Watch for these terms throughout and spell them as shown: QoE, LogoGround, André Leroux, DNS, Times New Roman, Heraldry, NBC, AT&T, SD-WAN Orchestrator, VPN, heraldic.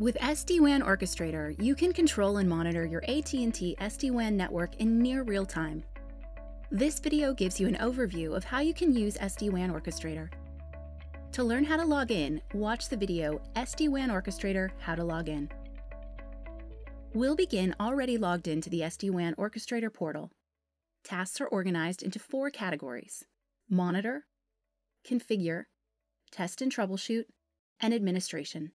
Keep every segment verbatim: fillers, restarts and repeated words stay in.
With S D WAN Orchestrator, you can control and monitor your A T and T S D WAN network in near real time. This video gives you an overview of how you can use S D WAN Orchestrator. To learn how to log in, watch the video S D WAN Orchestrator How to Log In. We'll begin already logged into the S D WAN Orchestrator portal. Tasks are organized into four categories: Monitor, Configure, Test and Troubleshoot, and Administration.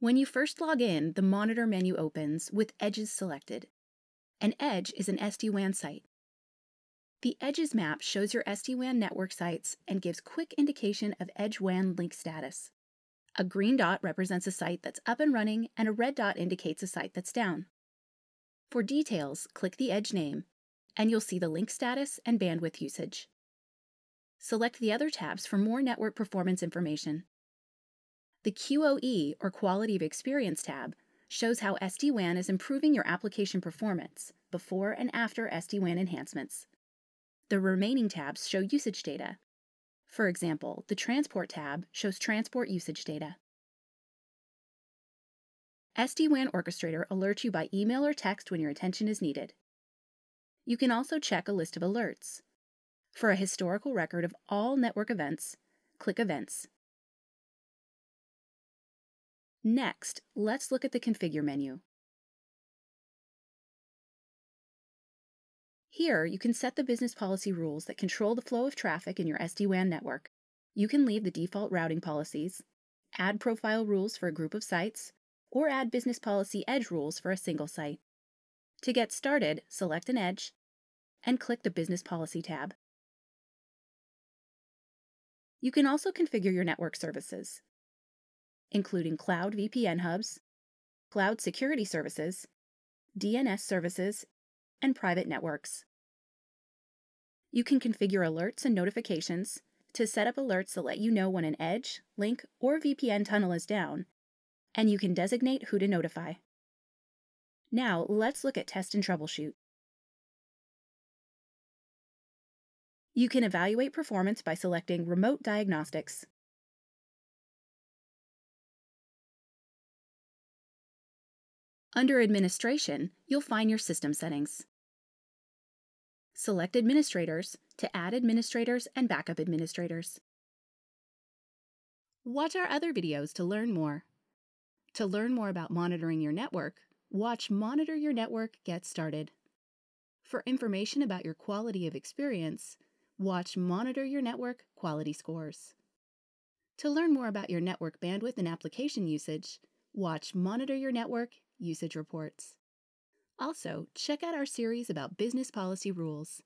When you first log in, the Monitor menu opens with Edges selected. An edge is an S D WAN site. The Edges map shows your S D WAN network sites and gives quick indication of edge W A N link status. A green dot represents a site that's up and running, and a red dot indicates a site that's down. For details, click the edge name, and you'll see the link status and bandwidth usage. Select the other tabs for more network performance information. The Q o E, or Quality of Experience tab, shows how S D WAN is improving your application performance before and after S D WAN enhancements. The remaining tabs show usage data. For example, the Transport tab shows transport usage data. S D WAN Orchestrator alerts you by email or text when your attention is needed. You can also check a list of alerts. For a historical record of all network events, click Events. Next, let's look at the Configure menu. Here, you can set the business policy rules that control the flow of traffic in your S D WAN network. You can leave the default routing policies, add profile rules for a group of sites, or add business policy edge rules for a single site. To get started, select an edge and click the Business Policy tab. You can also configure your network services, including cloud V P N hubs, cloud security services, D N S services, and private networks. You can configure alerts and notifications to set up alerts that let you know when an edge, link, or V P N tunnel is down, and you can designate who to notify. Now, let's look at Test and Troubleshoot. You can evaluate performance by selecting Remote Diagnostics. Under Administration, you'll find your system settings. Select Administrators to add administrators and backup administrators. Watch our other videos to learn more. To learn more about monitoring your network, watch Monitor Your Network Get Started. For information about your quality of experience, watch Monitor Your Network Quality Scores. To learn more about your network bandwidth and application usage, watch Monitor Your Network Usage Reports. Also, check out our series about business policy rules.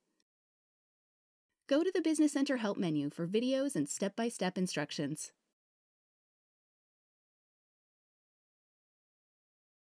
Go to the Business Center Help menu for videos and step-by-step instructions.